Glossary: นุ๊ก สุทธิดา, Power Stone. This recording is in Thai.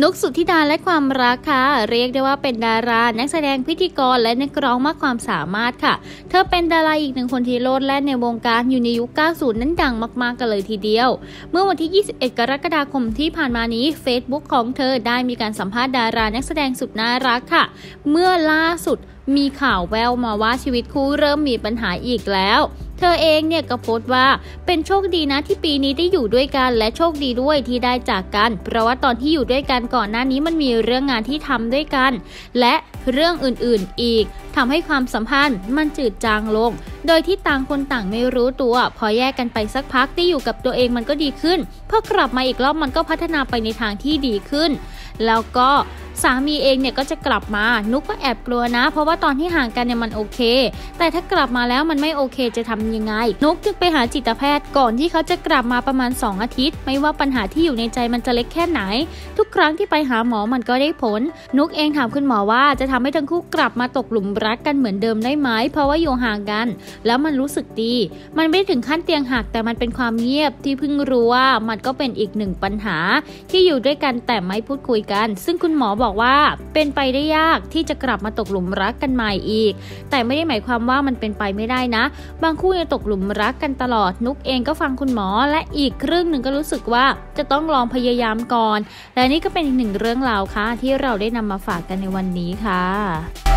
นุก สุทธิดาและความรักค่ะเรียกได้ว่าเป็นดารานักแสดงพิธีกรและนักร้องมากความสามารถค่ะเธอเป็นดาราอีกหนึ่งคนที่โลดแล่นในวงการอยู่ในยุค 90 นั้นดังมากๆกันเลยทีเดียวเมื่อวันที่21กรกฎาคมที่ผ่านมานี้ Facebook ของเธอได้มีการสัมภาษณ์ดารานักแสดงสุดน่ารักค่ะเมื่อล่าสุดมีข่าวแววมาว่าชีวิตคู่เริ่มมีปัญหาอีกแล้วเธอเองเนี่ยก็โพสต์ว่าเป็นโชคดีนะที่ปีนี้ได้อยู่ด้วยกันและโชคดีด้วยที่ได้จากกันเพราะว่าตอนที่อยู่ด้วยกันก่อนหน้านี้มันมีเรื่องงานที่ทำด้วยกันและเรื่องอื่นๆอีกทำให้ความสัมพันธ์มันจืดจางลงโดยที่ต่างคนต่างไม่รู้ตัวพอแยกกันไปสักพักได้อยู่กับตัวเองมันก็ดีขึ้นพอกลับมาอีกรอบมันก็พัฒนาไปในทางที่ดีขึ้นแล้วก็สามีเองเนี่ยก็จะกลับมานุกก็แอบกลัวนะเพราะว่าตอนที่ห่างกันเนี่ยมันโอเคแต่ถ้ากลับมาแล้วมันไม่โอเคจะทำยังไงนุกจึงไปหาจิตแพทย์ก่อนที่เขาจะกลับมาประมาณ2 อาทิตย์ไม่ว่าปัญหาที่อยู่ในใจมันจะเล็กแค่ไหนทุกครั้งที่ไปหาหมอมันก็ได้ผลนุกเองถามคุณหมอว่าจะทำให้ทั้งคู่กลับมาตกหลุมรักกันเหมือนเดิมได้ไหมเพราะว่าอยู่ห่างกันแล้วมันรู้สึกดีมันไม่ได้ถึงขั้นเตียงหักแต่มันเป็นความเงียบที่เพิ่งรู้ว่ามันก็เป็นอีกหนึ่งปัญหาที่อยู่ด้วยกันแต่ไม่พูดคุยกันซึ่งคุณหมอบอกว่าเป็นไปได้ยากที่จะกลับมาตกหลุมรักกันใหม่อีกแต่ไม่ได้หมายความว่ามันเป็นไปไม่ได้นะบางคู่จะตกหลุมรักกันตลอดนุกเองก็ฟังคุณหมอและอีกเรื่องหนึ่งก็รู้สึกว่าจะต้องลองพยายามก่อนและนี่ก็เป็นอีกหนึ่งเรื่องราวค่ะที่เราได้นำมาฝากกันในวันนี้ค่ะ